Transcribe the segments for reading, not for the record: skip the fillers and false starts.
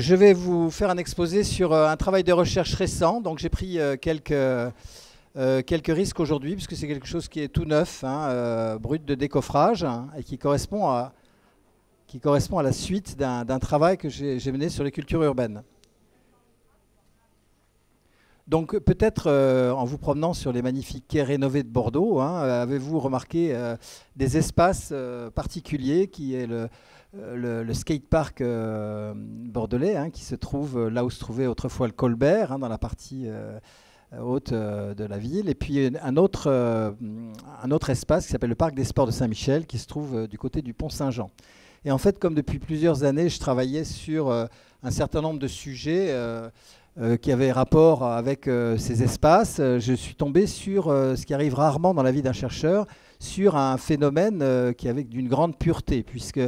Je vais vous faire un exposé sur un travail de recherche récent. Donc j'ai pris quelques risques aujourd'hui, puisque c'est quelque chose qui est tout neuf, brut de décoffrage, et qui correspond à la suite d'un travail que j'ai mené sur les cultures urbaines. Donc peut-être, en vous promenant sur les magnifiques quais rénovés de Bordeaux, avez-vous remarqué des espaces particuliers qui est le skatepark bordelais, qui se trouve là où se trouvait autrefois le Colbert, dans la partie haute de la ville. Et puis un autre espace qui s'appelle le parc des sports de Saint-Michel, qui se trouve du côté du pont Saint-Jean. Et en fait, comme depuis plusieurs années, je travaillais sur un certain nombre de sujets qui avaient rapport avec ces espaces, je suis tombé sur ce qui arrive rarement dans la vie d'un chercheur, sur un phénomène qui avait d'une grande pureté, puisque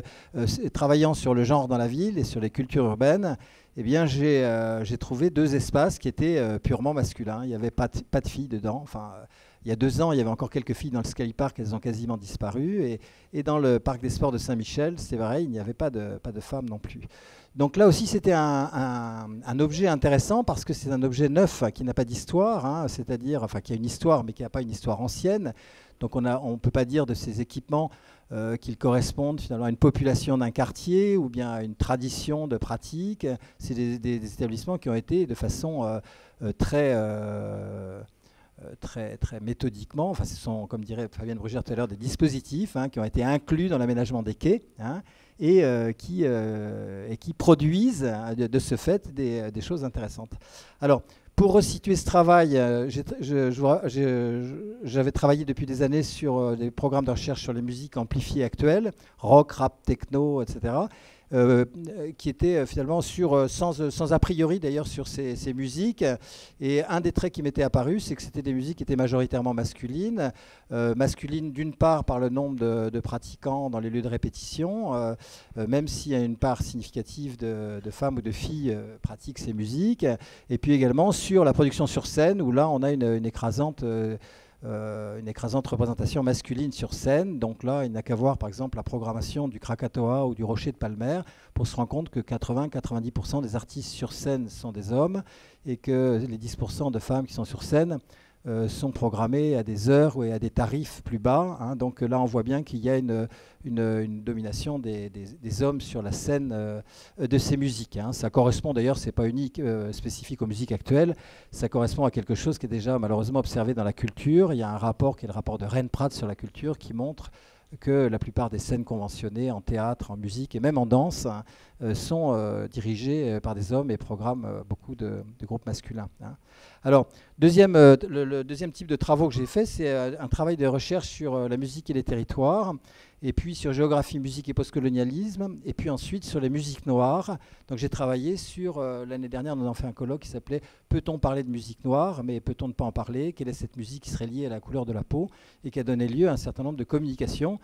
travaillant sur le genre dans la ville et sur les cultures urbaines, eh bien j'ai trouvé deux espaces qui étaient purement masculins. Il n'y avait pas de filles dedans. Enfin, il y a 2 ans, il y avait encore quelques filles dans le skatepark, elles ont quasiment disparu. Et dans le parc des sports de Saint-Michel, c'est pareil, il n'y avait pas de femmes non plus. Donc là aussi, c'était un objet intéressant parce que c'est un objet neuf qui n'a pas d'histoire, c'est-à-dire, enfin, qui a une histoire, mais qui n'a pas une histoire ancienne. Donc on ne peut pas dire de ces équipements qu'ils correspondent finalement à une population d'un quartier ou bien à une tradition de pratique. C'est des établissements qui ont été de façon très méthodiquement, enfin, ce sont, comme dirait Fabienne Brugère tout à l'heure, des dispositifs qui ont été inclus dans l'aménagement des quais. Et qui produisent de ce fait des choses intéressantes. Alors, pour resituer ce travail, j'avais travaillé depuis des années sur des programmes de recherche sur les musiques amplifiées actuelles, rock, rap, techno, etc., qui étaient finalement sans a priori d'ailleurs sur ces musiques. Et un des traits qui m'était apparu, c'est que c'était des musiques qui étaient majoritairement masculines. Masculines d'une part par le nombre de pratiquants dans les lieux de répétition, même s'il y a une part significative de femmes ou de filles pratiquent ces musiques. Et puis également sur la production sur scène, où là on a une écrasante représentation masculine sur scène. Donc là, il n'y a qu'à voir, par exemple, la programmation du Krakatoa ou du Rocher de Palmer pour se rendre compte que 80-90% des artistes sur scène sont des hommes et que les 10% de femmes qui sont sur scène sont programmées à des heures et à des tarifs plus bas. Donc là, on voit bien qu'il y a une domination des hommes sur la scène de ces musiques. Ça correspond d'ailleurs, c'est pas unique, spécifique aux musiques actuelles, ça correspond à quelque chose qui est déjà malheureusement observé dans la culture. Il y a un rapport qui est le rapport de Rein Prat sur la culture qui montre que la plupart des scènes conventionnées en théâtre, en musique et même en danse sont dirigées par des hommes et programment beaucoup de groupes masculins. Alors, le deuxième type de travaux que j'ai fait, c'est un travail de recherche sur la musique et les territoires, et puis sur géographie, musique et postcolonialisme, et puis ensuite sur les musiques noires. Donc j'ai travaillé sur, l'année dernière, on en a fait un colloque qui s'appelait « Peut-on parler de musique noire, mais peut-on ne pas en parler ? Quelle est cette musique qui serait liée à la couleur de la peau ?» et qui a donné lieu à un certain nombre de communications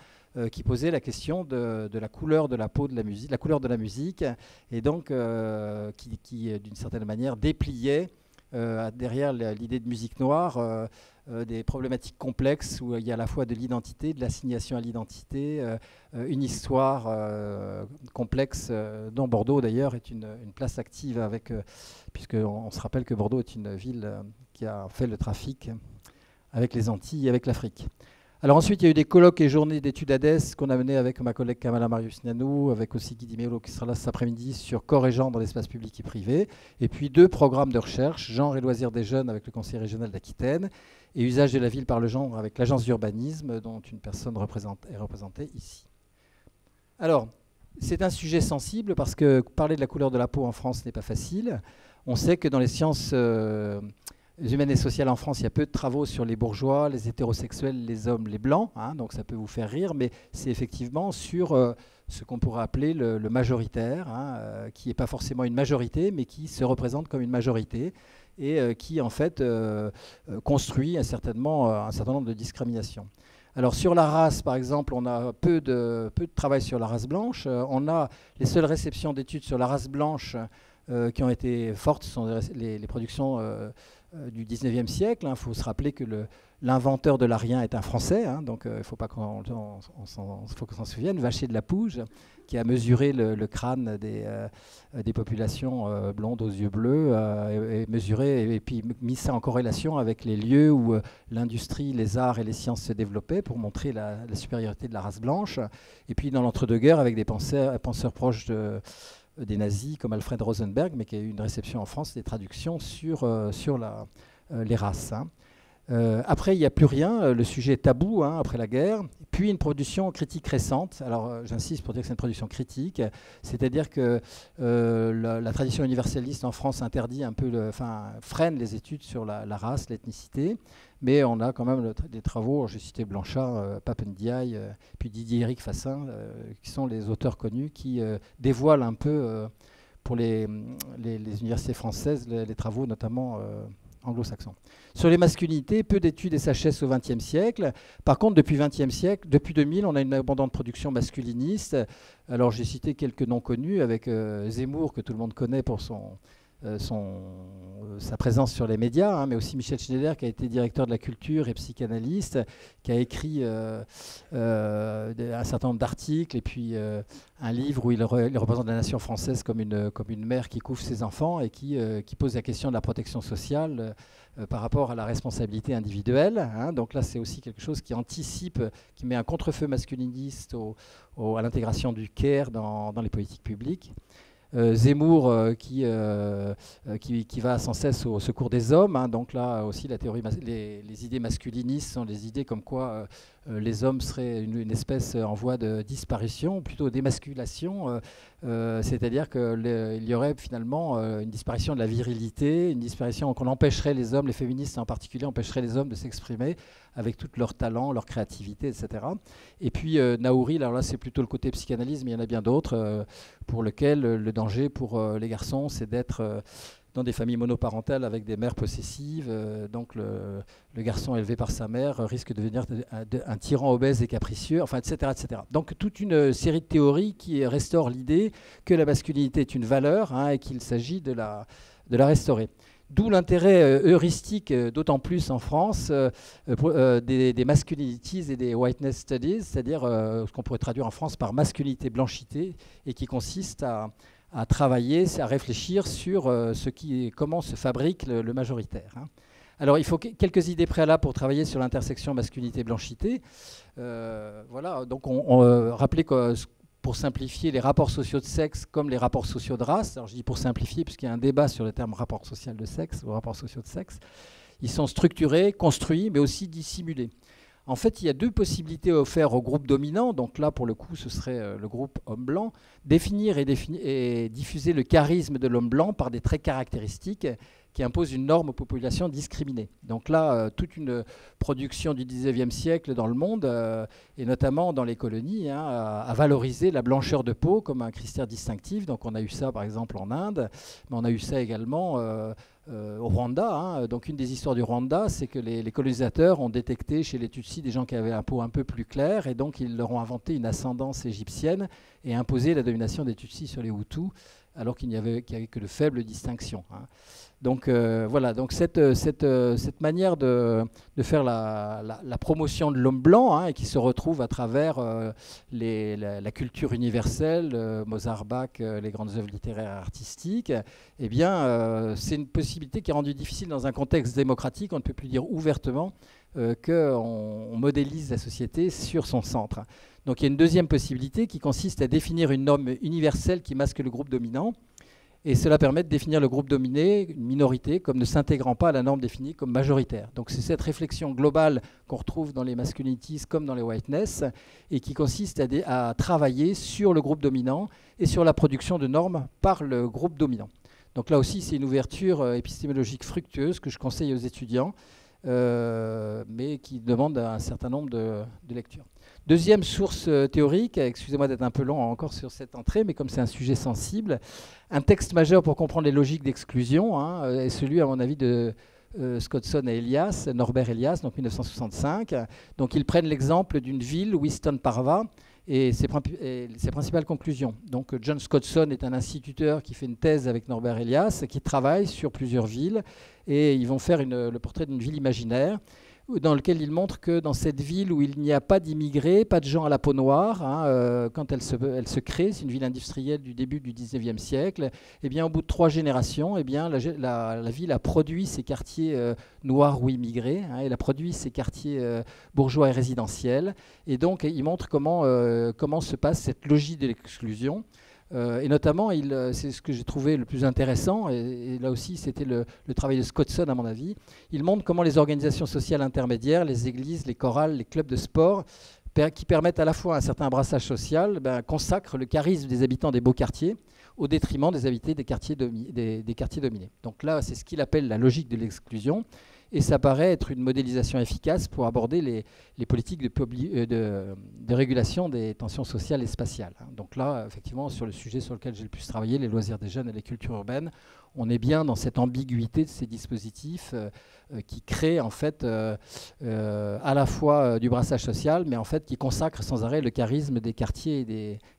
qui posait la question de la couleur de la peau de la musique, la couleur de la musique, et donc qui d'une certaine manière dépliait derrière l'idée de musique noire des problématiques complexes où il y a à la fois de l'identité, de l'assignation à l'identité, une histoire complexe dont Bordeaux d'ailleurs est une place active, avec puisqu'on se rappelle que Bordeaux est une ville qui a fait le trafic avec les Antilles et avec l'Afrique. Alors ensuite, il y a eu des colloques et journées d'études ADES qu'on a menées avec ma collègue Kamala-Marius-Nanou, avec aussi Guy Dimeolo qui sera là cet après-midi sur corps et genre dans l'espace public et privé. Et puis 2 programmes de recherche, genre et loisirs des jeunes avec le conseil régional d'Aquitaine et usage de la ville par le genre avec l'agence d'urbanisme dont une personne est représentée ici. Alors, c'est un sujet sensible parce que parler de la couleur de la peau en France n'est pas facile. On sait que dans les sciences humaines et sociales en France, il y a peu de travaux sur les bourgeois, les hétérosexuels, les hommes, les blancs, donc ça peut vous faire rire, mais c'est effectivement sur ce qu'on pourrait appeler le majoritaire, qui n'est pas forcément une majorité, mais qui se représente comme une majorité et qui, en fait, construit un certain nombre de discriminations. Alors sur la race, par exemple, on a peu de travail sur la race blanche. On a les seules réceptions d'études sur la race blanche qui ont été fortes, ce sont les productions du 19e siècle. Il faut se rappeler que L'inventeur de l'arien est un Français, hein, donc il faut pas qu'on s'en souvienne, Vacher de la Pouge, qui a mesuré le crâne des populations blondes aux yeux bleus, et mesuré, et puis mis ça en corrélation avec les lieux où l'industrie, les arts et les sciences se développaient pour montrer la supériorité de la race blanche. Et puis dans l'entre-deux-guerres, avec des penseurs proches des nazis comme Alfred Rosenberg, mais qui a eu une réception en France, des traductions sur les races. Hein. Après, il n'y a plus rien, le sujet est tabou hein, après la guerre, puis une production critique récente, alors j'insiste pour dire que c'est une production critique, c'est-à-dire que la tradition universaliste en France interdit un peu, enfin freine les études sur la race, l'ethnicité, mais on a quand même des travaux, j'ai cité Blanchard, Papendiaï, puis Didier-Éric Fassin, qui sont les auteurs connus qui dévoilent un peu pour les universités françaises les travaux notamment anglo-saxons. Sur les masculinités, peu d'études et sagesse au XXe siècle. Par contre, depuis 2000, on a une abondante production masculiniste. Alors j'ai cité quelques noms connus avec Zemmour, que tout le monde connaît pour sa présence sur les médias, hein, mais aussi Michel Schneider, qui a été directeur de la culture et psychanalyste, qui a écrit un certain nombre d'articles et puis un livre où il représente la nation française comme une mère qui couvre ses enfants et qui pose la question de la protection sociale par rapport à la responsabilité individuelle. Hein. Donc là, c'est aussi quelque chose qui anticipe, qui met un contre-feu masculiniste à l'intégration du care dans les politiques publiques. Zemmour qui va sans cesse au secours des hommes. Hein, donc là aussi, la théorie les idées masculinistes sont des idées comme quoi les hommes seraient une espèce en voie de disparition, plutôt d'émasculation. C'est-à-dire qu'il y aurait finalement une disparition de la virilité, une disparition qu'on empêcherait les hommes, les féministes en particulier, empêcheraient les hommes de s'exprimer avec tout leur talent, leur créativité, etc. Et puis Nahouri, alors là c'est plutôt le côté psychanalyse, mais il y en a bien d'autres, pour lequel le danger pour les garçons, c'est d'être dans des familles monoparentales avec des mères possessives. Donc le garçon élevé par sa mère risque de devenir un tyran obèse et capricieux, enfin, etc., etc. Donc toute une série de théories qui restaurent l'idée que la masculinité est une valeur hein, et qu'il s'agit de la restaurer. D'où l'intérêt heuristique, d'autant plus en France, des masculinities et des whiteness studies, c'est-à-dire ce qu'on pourrait traduire en France par masculinité blanchité, et qui consiste à travailler, à réfléchir sur comment se fabrique le majoritaire. Hein. Alors il faut quelques idées préalables pour travailler sur l'intersection masculinité-blanchité. Voilà, donc on rappelait que pour simplifier les rapports sociaux de sexe comme les rapports sociaux de race, alors je dis pour simplifier puisqu'il y a un débat sur le terme rapport social de sexe ou rapports sociaux de sexe, ils sont structurés, construits, mais aussi dissimulés. En fait, il y a deux possibilités offertes au groupe dominant, donc là, pour le coup, ce serait le groupe homme blanc, définir et diffuser le charisme de l'homme blanc par des traits caractéristiques qui imposent une norme aux populations discriminées. Donc là, toute une production du 19e siècle dans le monde, et notamment dans les colonies, hein, à valoriser la blancheur de peau comme un critère distinctif. Donc on a eu ça, par exemple, en Inde, mais on a eu ça également... au Rwanda, hein. Donc une des histoires du Rwanda, c'est que les colonisateurs ont détecté chez les Tutsis des gens qui avaient la peau un peu plus claire, et donc ils leur ont inventé une ascendance égyptienne et imposé la domination des Tutsis sur les Hutus, alors qu'il n'y avait que de faibles distinctions. Hein. Donc voilà, donc cette manière de faire la promotion de l'homme blanc, hein, et qui se retrouve à travers la culture universelle, Mozart, Bach, les grandes œuvres littéraires et artistiques, eh bien c'est une possibilité qui est rendue difficile dans un contexte démocratique. On ne peut plus dire ouvertement qu'on modélise la société sur son centre. Donc il y a une deuxième possibilité qui consiste à définir une norme universelle qui masque le groupe dominant. Et cela permet de définir le groupe dominé, une minorité, comme ne s'intégrant pas à la norme définie comme majoritaire. Donc c'est cette réflexion globale qu'on retrouve dans les masculinities comme dans les whiteness, et qui consiste à travailler sur le groupe dominant et sur la production de normes par le groupe dominant. Donc là aussi, c'est une ouverture épistémologique fructueuse que je conseille aux étudiants, mais qui demande un certain nombre de lectures. Deuxième source théorique, excusez-moi d'être un peu long encore sur cette entrée, mais comme c'est un sujet sensible, un texte majeur pour comprendre les logiques d'exclusion hein, est celui, à mon avis, de Scotson et Elias, Norbert Elias, donc 1965. Donc ils prennent l'exemple d'une ville, Winston Parva, et ses principales conclusions. Donc John Scotson est un instituteur qui fait une thèse avec Norbert Elias, qui travaille sur plusieurs villes, et ils vont faire le portrait d'une ville imaginaire, dans lequel il montre que dans cette ville où il n'y a pas d'immigrés, pas de gens à la peau noire, hein, quand elle se crée, c'est une ville industrielle du début du 19e siècle, et bien, au bout de 3 générations, et bien, la ville a produit ces quartiers noirs ou immigrés, hein, elle a produit ces quartiers bourgeois et résidentiels, et donc il montre comment se passe cette logique de l'exclusion. Et notamment, c'est ce que j'ai trouvé le plus intéressant, et là aussi c'était le travail de Scotson à mon avis, il montre comment les organisations sociales intermédiaires, les églises, les chorales, les clubs de sport, qui permettent à la fois un certain brassage social, ben, consacrent le charisme des habitants des beaux quartiers au détriment des habitants des quartiers dominés. Donc là, c'est ce qu'il appelle la logique de l'exclusion, et ça paraît être une modélisation efficace pour aborder les politiques de régulation des tensions sociales et spatiales. Donc là, effectivement, sur le sujet sur lequel j'ai le plus travaillé, les loisirs des jeunes et les cultures urbaines, on est bien dans cette ambiguïté de ces dispositifs qui créent en fait à la fois du brassage social, mais en fait qui consacrent sans arrêt le charisme des quartiers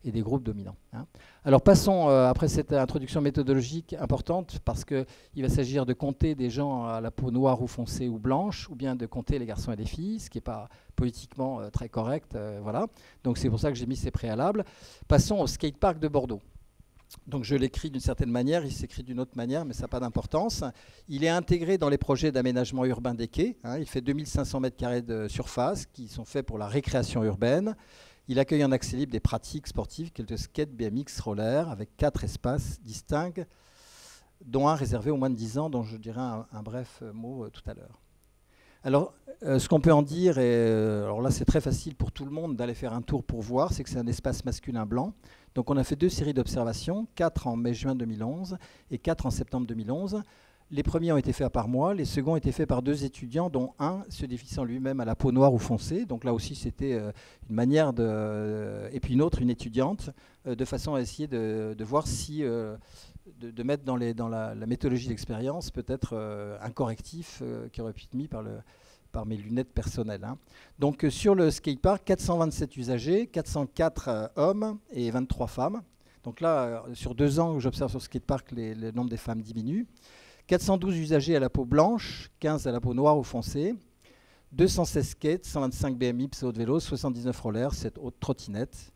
et des groupes dominants. Hein. Alors passons, après cette introduction méthodologique importante, parce qu'il va s'agir de compter des gens à la peau noire ou foncée ou blanche, ou bien de compter les garçons et les filles, ce qui n'est pas politiquement très correct. Voilà. Donc c'est pour ça que j'ai mis ces préalables. Passons au skatepark de Bordeaux. Donc je l'écris d'une certaine manière, il s'écrit d'une autre manière, mais ça n'a pas d'importance. Il est intégré dans les projets d'aménagement urbain des quais. Hein, il fait 2500 m² de surface qui sont faits pour la récréation urbaine. Il accueille en accès libre des pratiques sportives, telles que skate, BMX, roller, avec 4 espaces distincts, dont un réservé aux moins de 10 ans, dont je dirai un bref mot tout à l'heure. Alors, ce qu'on peut en dire, et alors là c'est très facile pour tout le monde d'aller faire un tour pour voir, c'est que c'est un espace masculin blanc. Donc on a fait 2 séries d'observations, 4 en mai-juin 2011 et 4 en septembre 2011. Les premiers ont été faits par moi, les seconds ont été faits par 2 étudiants, dont un se définissant lui-même à la peau noire ou foncée. Donc là aussi, c'était une manière de... Et puis une autre, une étudiante, de façon à essayer de voir si... De mettre dans la méthodologie d'expérience peut-être un correctif qui aurait pu être mis par mes lunettes personnelles. Hein. Donc sur le skatepark, 427 usagers, 404 hommes et 23 femmes. Donc là, sur 2 ans que j'observe sur le skatepark, le nombre des femmes diminue. 412 usagers à la peau blanche, 15 à la peau noire ou foncée, 216 skates, 125 BMX et autres vélos, 79 rollers, 7 autres trottinettes.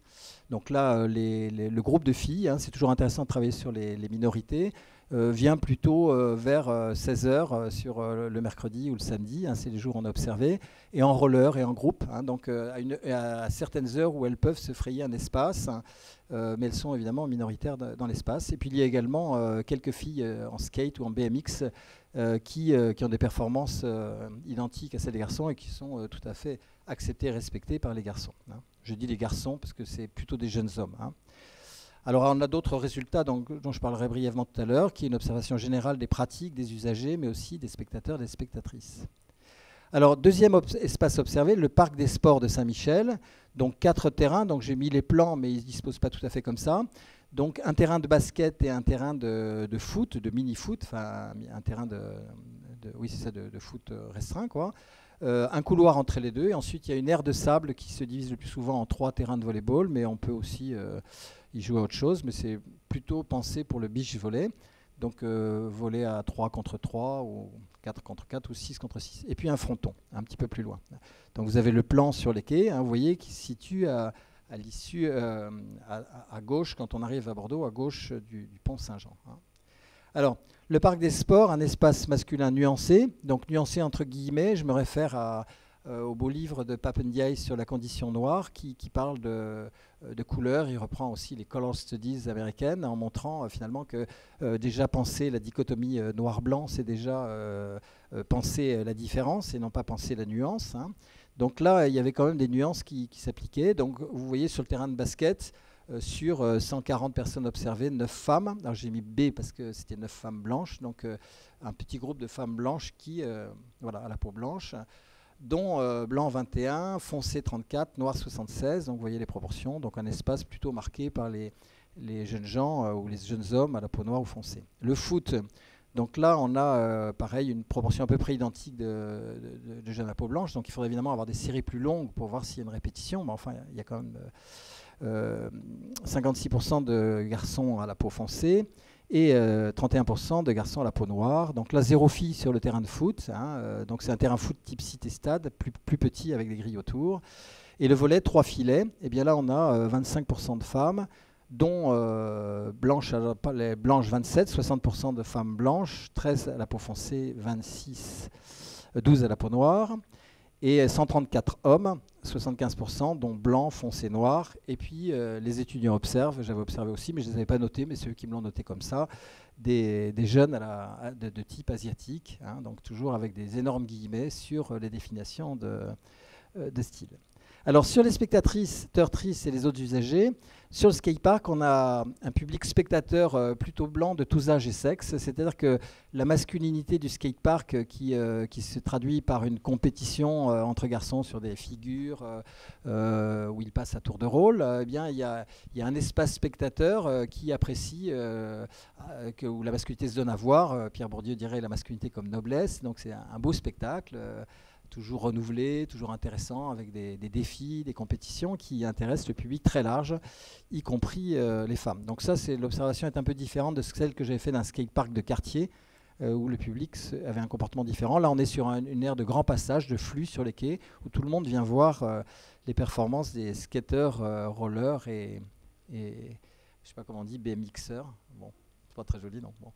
Donc là, le groupe de filles, hein, c'est toujours intéressant de travailler sur les minorités, vient plutôt vers 16h sur le mercredi ou le samedi, hein, c'est les jours qu'on a observé, et en roller et en groupe, hein, donc à certaines heures où elles peuvent se frayer un espace, hein, mais elles sont évidemment minoritaires dans l'espace. Et puis il y a également quelques filles en skate ou en BMX qui ont des performances identiques à celles des garçons et qui sont tout à fait acceptées et respectées par les garçons. Hein. Je dis les garçons parce que c'est plutôt des jeunes hommes. Hein. Alors on a d'autres résultats dont je parlerai brièvement tout à l'heure, qui est une observation générale des pratiques, des usagers, mais aussi des spectateurs, des spectatrices. Alors deuxième espace observé, le parc des sports de Saint-Michel. Donc 4 terrains, donc j'ai mis les plans, mais ils ne se disposent pas tout à fait comme ça. Donc un terrain de basket et un terrain de foot, de mini-foot, enfin un terrain de foot restreint, quoi. Un couloir entre les deux, et ensuite il y a une aire de sable qui se divise le plus souvent en 3 terrains de volleyball, mais on peut aussi y jouer à autre chose, mais c'est plutôt pensé pour le beach volley, donc volley à 3 contre 3, ou 4 contre 4, ou 6 contre 6, et puis un fronton, un petit peu plus loin. Donc vous avez le plan sur les quais, hein, vous voyez qui se situe à l'issue, à gauche, quand on arrive à Bordeaux, à gauche du pont Saint-Jean. Hein. Alors, le parc des sports, un espace masculin nuancé, donc nuancé entre guillemets, je me réfère au beau livre de Papendiaï sur la condition noire qui parle de couleurs, il reprend aussi les color studies américaines en montrant finalement que déjà penser la dichotomie noir-blanc, c'est déjà penser la différence et non pas penser la nuance. Hein. Donc là, il y avait quand même des nuances qui s'appliquaient, donc vous voyez sur le terrain de basket, sur 140 personnes observées, 9 femmes. Alors j'ai mis B parce que c'était 9 femmes blanches, donc un petit groupe de femmes blanches qui, voilà, à la peau blanche, dont blanc 21, foncé 34, noir 76, donc vous voyez les proportions, donc un espace plutôt marqué par les jeunes gens ou les jeunes hommes à la peau noire ou foncée. Le foot, donc là on a pareil une proportion à peu près identique de jeunes à la peau blanche, donc il faudrait évidemment avoir des séries plus longues pour voir s'il y a une répétition, mais enfin il y a quand même... 56% de garçons à la peau foncée et 31% de garçons à la peau noire. Donc là, zéro fille sur le terrain de foot. Hein, donc c'est un terrain foot type cité stade, plus petit avec des grilles autour. Et le volet, 3 filets. Et bien là, on a 25% de femmes, dont blanches 27, 60% de femmes blanches, 13 à la peau foncée, 26, 12 à la peau noire. Et 134 hommes, 75%, dont blanc, foncé, noir. Et puis les étudiants observent, j'avais observé aussi, mais je ne les avais pas notés, mais ceux qui me l'ont noté comme ça, des jeunes de type asiatique, hein, donc toujours avec des énormes guillemets sur les définitions de style. Alors sur les spectatrices, turtrices et les autres usagers, sur le skatepark, on a un public spectateur plutôt blanc de tous âges et sexes. C'est-à-dire que la masculinité du skatepark qui se traduit par une compétition entre garçons sur des figures où ils passent à tour de rôle, eh bien, il y a un espace spectateur qui apprécie, où la masculinité se donne à voir. Pierre Bourdieu dirait la masculinité comme noblesse. Donc c'est un beau spectacle. Toujours renouvelé, toujours intéressant, avec des défis, des compétitions qui intéressent le public très large, y compris les femmes. Donc ça, l'observation est un peu différente de celle que j'avais fait d'un skatepark de quartier, où le public avait un comportement différent. Là, on est sur une ère de grand passage, de flux sur les quais, où tout le monde vient voir les performances des skateurs, rollers et je sais pas comment on dit, BMXers. Bon. Pas très joli, non. Bon.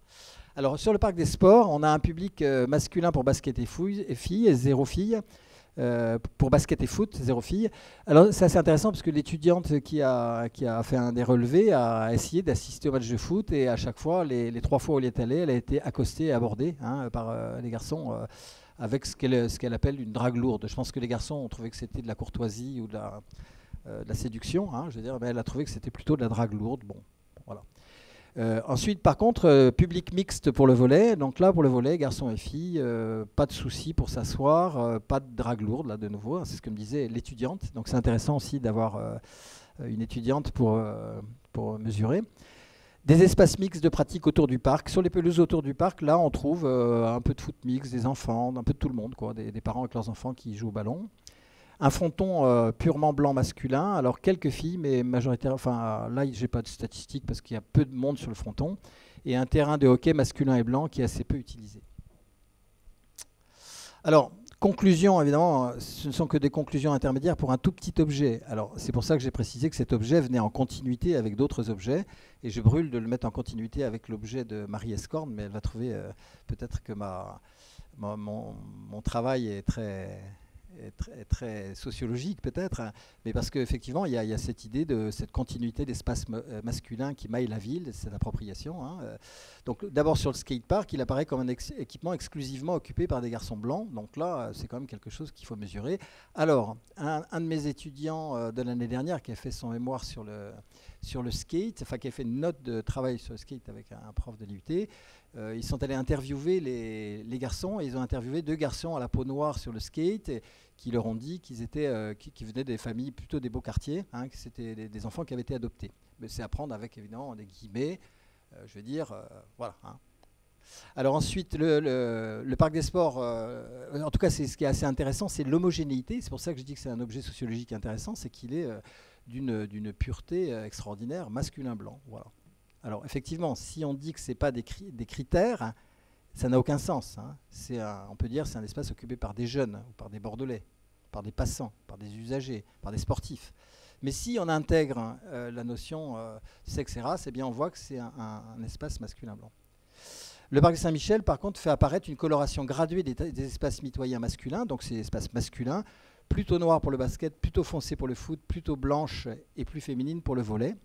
Alors, sur le parc des sports, on a un public masculin pour basket et filles, et zéro fille. Pour basket et foot, zéro fille. Alors, c'est assez intéressant parce que l'étudiante qui a fait un des relevés a essayé d'assister au match de foot et à chaque fois, les 3 fois où elle est allée, elle a été accostée et abordée hein, par les garçons avec ce qu'elle appelle une drague lourde. Je pense que les garçons ont trouvé que c'était de la courtoisie ou de la séduction. Hein, je veux dire, mais elle a trouvé que c'était plutôt de la drague lourde. Bon, voilà. Ensuite, par contre, public mixte pour le volley. Donc là, pour le volley, garçons et filles, pas de souci pour s'asseoir, pas de drague lourde, là, de nouveau. Hein, c'est ce que me disait l'étudiante. Donc c'est intéressant aussi d'avoir une étudiante pour mesurer. Des espaces mixtes de pratique autour du parc. Sur les pelouses autour du parc, là, on trouve un peu de foot mix, des enfants, un peu de tout le monde, quoi, des parents avec leurs enfants qui jouent au ballon. Un fronton purement blanc masculin, alors quelques filles, mais majoritairement, enfin là j'ai pas de statistiques parce qu'il y a peu de monde sur le fronton, et un terrain de hockey masculin et blanc qui est assez peu utilisé. Alors, conclusion, évidemment, ce ne sont que des conclusions intermédiaires pour un tout petit objet. Alors, c'est pour ça que j'ai précisé que cet objet venait en continuité avec d'autres objets, et je brûle de le mettre en continuité avec l'objet de Marie Escorne, mais elle va trouver peut-être que mon travail est très sociologique peut-être, hein, mais parce qu'effectivement il y a cette idée de cette continuité d'espace masculin qui maille la ville, cette appropriation. Hein. Donc d'abord sur le skatepark, il apparaît comme un équipement exclusivement occupé par des garçons blancs, donc là c'est quand même quelque chose qu'il faut mesurer. Alors un de mes étudiants de l'année dernière qui a fait son mémoire sur le skate, enfin qui a fait une note de travail sur le skate avec un prof de l'IUT, ils sont allés interviewer les garçons et ils ont interviewé 2 garçons à la peau noire sur le skate et qui leur ont dit qu'ils étaient, qui venaient des familles plutôt des beaux quartiers, hein, que c'était des enfants qui avaient été adoptés. Mais c'est à prendre avec évidemment des guillemets, je veux dire, voilà. Hein. Alors ensuite, le parc des sports, en tout cas c'est ce qui est assez intéressant, c'est l'homogénéité, c'est pour ça que je dis que c'est un objet sociologique intéressant, c'est qu'il est d'une pureté extraordinaire, masculin-blanc, voilà. Alors effectivement, si on dit que ce n'est pas des critères, ça n'a aucun sens. Hein. On peut dire que c'est un espace occupé par des jeunes, ou par des Bordelais, par des passants, par des usagers, par des sportifs. Mais si on intègre la notion sexe et race, eh bien on voit que c'est un espace masculin-blanc. Le parc de Saint-Michel, par contre, fait apparaître une coloration graduée des espaces mitoyens masculins, donc c'est l'espace masculin, plutôt noir pour le basket, plutôt foncé pour le foot, plutôt blanche et plus féminine pour le volley.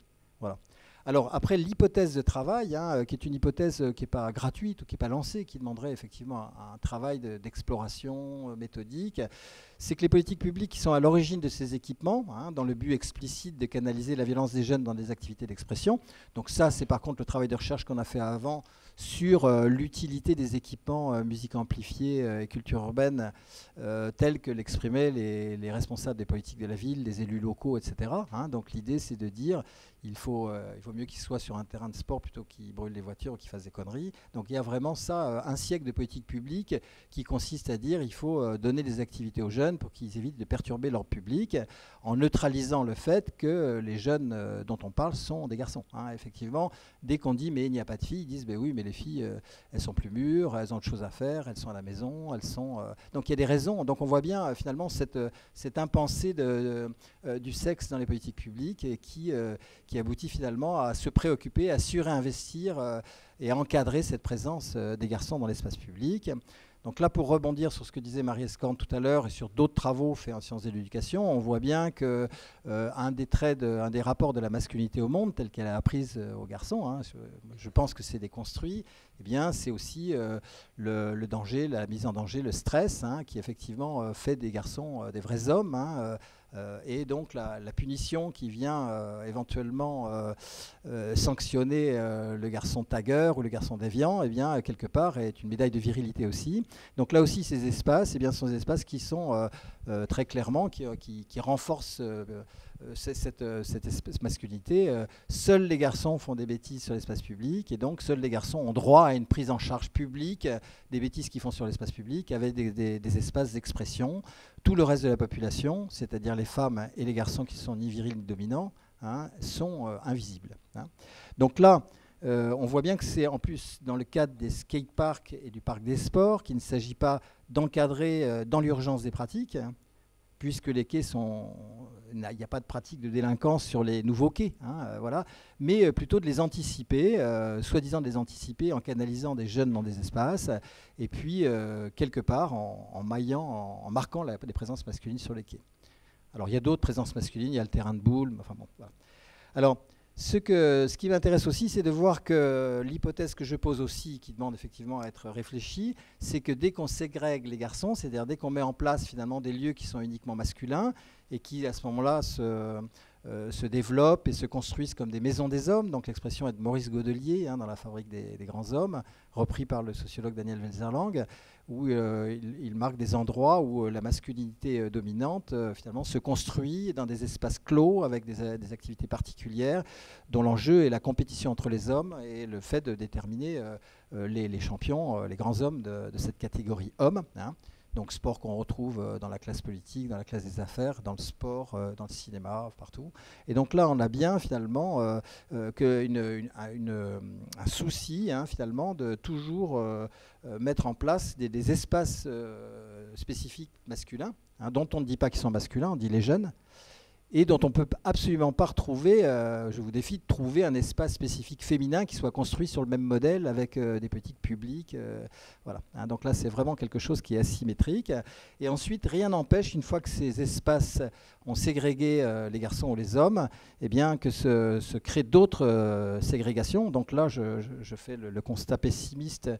Voilà. Alors après l'hypothèse de travail, hein, qui est une hypothèse qui n'est pas gratuite ou qui n'est pas lancée, qui demanderait effectivement un travail d'exploration méthodique, c'est que les politiques publiques qui sont à l'origine de ces équipements, hein, dans le but explicite de canaliser la violence des jeunes dans des activités d'expression, donc ça c'est par contre le travail de recherche qu'on a fait avant sur l'utilité des équipements musique amplifiée et culture urbaine tels que l'exprimaient les responsables des politiques de la ville, les élus locaux, etc. Hein, donc l'idée, c'est de dire il vaut mieux qu'ils soient sur un terrain de sport plutôt qu'ils brûlent les voitures ou qu'ils fassent des conneries. Donc il y a vraiment ça, un siècle de politique publique qui consiste à dire il faut donner des activités aux jeunes pour qu'ils évitent de perturber leur public en neutralisant le fait que les jeunes dont on parle sont des garçons. Hein, effectivement, dès qu'on dit mais il n'y a pas de filles, ils disent ben oui, mais les filles, elles sont plus mûres, elles ont de choses à faire, elles sont à la maison, elles sont... Donc il y a des raisons. Donc on voit bien finalement cette impensée du sexe dans les politiques publiques et qui aboutit finalement à se préoccuper, à surinvestir et à encadrer cette présence des garçons dans l'espace public. Donc là, pour rebondir sur ce que disait Marie Escorne tout à l'heure et sur d'autres travaux faits en sciences de l'éducation, on voit bien que un des rapports de la masculinité au monde, telle qu'elle est apprise aux garçons, hein, je pense que c'est déconstruit, eh bien c'est aussi le danger, la mise en danger, le stress, hein, qui effectivement fait des garçons des vrais hommes, hein, et donc la punition qui vient éventuellement sanctionner le garçon tagueur ou le garçon déviant, eh bien, quelque part, est une médaille de virilité aussi. Donc là aussi, ces espaces, eh bien, sont des espaces qui sont très clairement, qui renforcent cette espèce masculinité. Seuls les garçons font des bêtises sur l'espace public, et donc seuls les garçons ont droit à une prise en charge publique des bêtises qu'ils font sur l'espace public avec des espaces d'expression. Tout le reste de la population, c'est-à-dire les femmes et les garçons qui sont ni virils ni dominants, hein, sont invisibles. Hein. Donc là, on voit bien que c'est en plus dans le cadre des skateparks et du parc des sports qu'il ne s'agit pas d'encadrer dans l'urgence des pratiques, hein, puisque les quais sont... Il n'y a pas de pratique de délinquance sur les nouveaux quais, hein, voilà, mais plutôt de les anticiper, soi-disant de les anticiper en canalisant des jeunes dans des espaces, et puis quelque part en maillant, en marquant les présences masculines sur les quais. Alors il y a d'autres présences masculines, il y a le terrain de boules, enfin bon, voilà. Alors, ce qui m'intéresse aussi, c'est de voir que l'hypothèse que je pose aussi, qui demande effectivement à être réfléchie, c'est que dès qu'on ségrègue les garçons, c'est-à-dire dès qu'on met en place finalement des lieux qui sont uniquement masculins et qui à ce moment-là se développent et se construisent comme des maisons des hommes, donc l'expression est de Maurice Godelier, hein, dans La fabrique des grands hommes, repris par le sociologue Daniel Welzer-Lang, où il marque des endroits où la masculinité dominante finalement se construit dans des espaces clos avec des activités particulières dont l'enjeu est la compétition entre les hommes et le fait de déterminer les champions, les grands hommes de cette catégorie hommes. Hein. Donc sport qu'on retrouve dans la classe politique, dans la classe des affaires, dans le sport, dans le cinéma, partout. Et donc là, on a bien finalement un souci, hein, finalement, de toujours mettre en place des espaces spécifiques masculins, hein, dont on ne dit pas qu'ils sont masculins, on dit les jeunes, et dont on ne peut absolument pas retrouver, je vous défie de trouver un espace spécifique féminin qui soit construit sur le même modèle avec des politiques publiques. Voilà. Hein, donc là, c'est vraiment quelque chose qui est asymétrique. Et ensuite, rien n'empêche, une fois que ces espaces ont ségrégué les garçons ou les hommes, eh bien, que se créent d'autres ségrégations. Donc là, je fais le constat pessimiste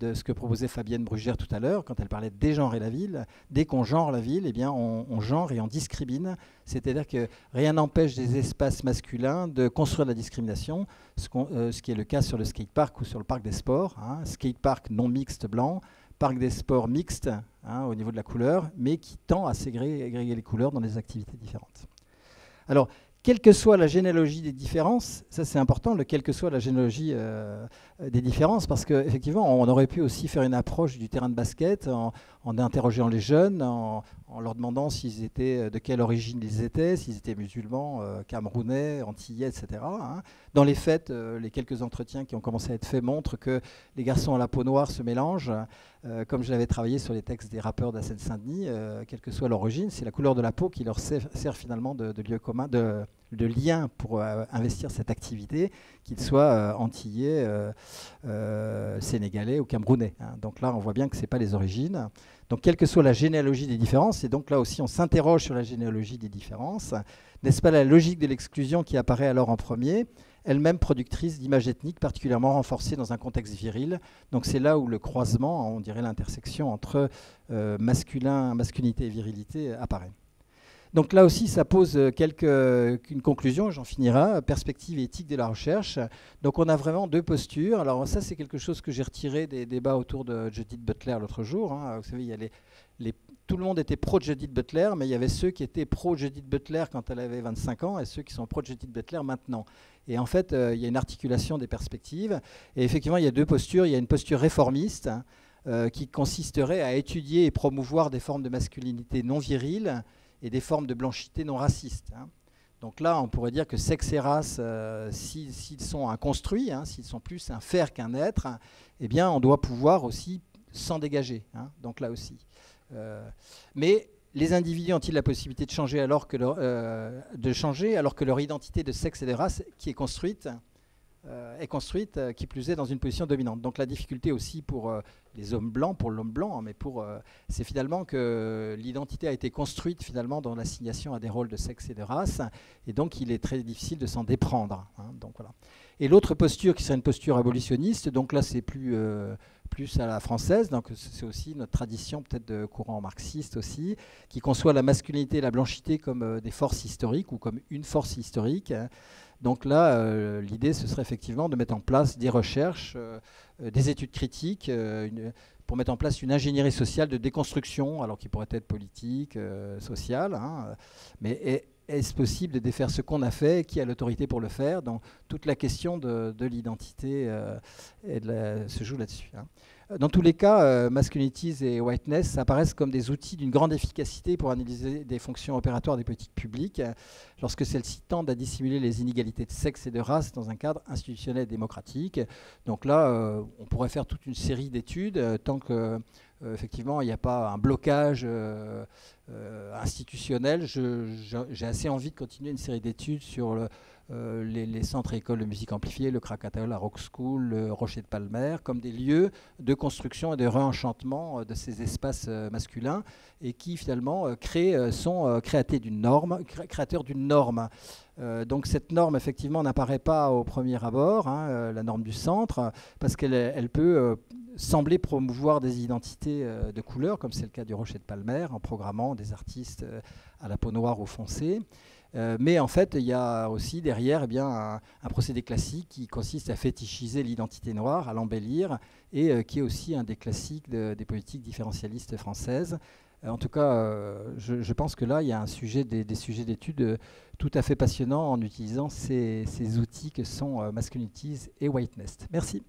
de ce que proposait Fabienne Brugère tout à l'heure, quand elle parlait de dégenrer la ville. Dès qu'on genre la ville, eh bien, on genre et on discrimine. C'est-à-dire que rien n'empêche des espaces masculins de construire la discrimination, ce qui est le cas sur le skatepark ou sur le parc des sports. Hein. Skatepark non mixte blanc, parc des sports mixte, hein, au niveau de la couleur, mais qui tend à ségréger les couleurs dans des activités différentes. Alors, quelle que soit la généalogie des différences, ça c'est important, quelle que soit la généalogie des différences, parce qu'effectivement, on aurait pu aussi faire une approche du terrain de basket en interrogeant les jeunes, en leur demandant de quelle origine ils étaient, s'ils étaient musulmans, camerounais, antillais, etc. Hein. Dans les faits, les quelques entretiens qui ont commencé à être faits montrent que les garçons à la peau noire se mélangent. Comme je l'avais travaillé sur les textes des rappeurs de la Seine-Saint-Denis, quelle que soit l'origine, c'est la couleur de la peau qui leur sert finalement de lieu commun, de lien pour investir cette activité, qu'ils soient antillais, sénégalais ou camerounais. Hein. Donc là, on voit bien que ce n'est pas les origines. Donc quelle que soit la généalogie des différences, et donc là aussi on s'interroge sur la généalogie des différences, n'est-ce pas la logique de l'exclusion qui apparaît alors en premier, elle-même productrice d'images ethniques particulièrement renforcées dans un contexte viril. Donc c'est là où le croisement, on dirait l'intersection entre masculinité et virilité apparaît. Donc là aussi, ça pose une conclusion, j'en finirai, perspective et éthique de la recherche. Donc on a vraiment deux postures. Alors ça, c'est quelque chose que j'ai retiré des débats autour de Judith Butler l'autre jour. Hein. Vous savez, il y a tout le monde était pro-Judith Butler, mais il y avait ceux qui étaient pro-Judith Butler quand elle avait 25 ans et ceux qui sont pro-Judith Butler maintenant. Et en fait, il y a une articulation des perspectives. Et effectivement, il y a deux postures. Il y a une posture réformiste, hein, qui consisterait à étudier et promouvoir des formes de masculinité non virile et des formes de blanchité non raciste. Hein. Donc là, on pourrait dire que sexe et race, s'ils sont un construit, hein, s'ils sont plus un faire qu'un être, hein, eh bien, on doit pouvoir aussi s'en dégager. Hein, donc là aussi. Mais les individus ont-ils la possibilité de changer, alors que leur identité de sexe et de race qui est construite, qui plus est dans une position dominante. Donc la difficulté aussi pour les hommes blancs, pour l'homme blanc, hein, mais c'est finalement que l'identité a été construite finalement dans l'assignation à des rôles de sexe et de race, et donc il est très difficile de s'en déprendre. Hein, donc voilà. Et l'autre posture qui serait une posture abolitionniste, donc là c'est plus à la française, donc c'est aussi notre tradition peut-être de courant marxiste aussi, qui conçoit la masculinité et la blanchité comme des forces historiques ou comme une force historique. Hein. Donc là, l'idée, ce serait effectivement de mettre en place des recherches, des études critiques, pour mettre en place une ingénierie sociale de déconstruction, alors qui pourrait être politique, sociale. Hein, mais est-ce possible de défaire ce qu'on a fait, qui a l'autorité pour le faire? Donc toute la question de l'identité se joue là-dessus. Hein. Dans tous les cas, masculinities et whiteness apparaissent comme des outils d'une grande efficacité pour analyser des fonctions opératoires des politiques publiques, lorsque celles-ci tendent à dissimuler les inégalités de sexe et de race dans un cadre institutionnel et démocratique. Donc là, on pourrait faire toute une série d'études tant que, effectivement, il n'y a pas un blocage institutionnel. J'ai assez envie de continuer une série d'études sur les centres et écoles de musique amplifiée, le Krakatoa, la Rock School, le Rocher de Palmer, comme des lieux de construction et de réenchantement de ces espaces masculins et qui finalement créateurs d'une norme. Donc cette norme effectivement n'apparaît pas au premier abord, hein, la norme du centre, parce qu'elle peut sembler promouvoir des identités de couleur, comme c'est le cas du Rocher de Palmer, en programmant des artistes à la peau noire ou foncée. Mais en fait, il y a aussi derrière, eh bien, un procédé classique qui consiste à fétichiser l'identité noire, à l'embellir, et qui est aussi un des classiques des politiques différentialistes françaises. En tout cas, je pense que là, il y a un sujet, des sujets d'études tout à fait passionnants en utilisant ces outils que sont masculinities et whiteness. Merci.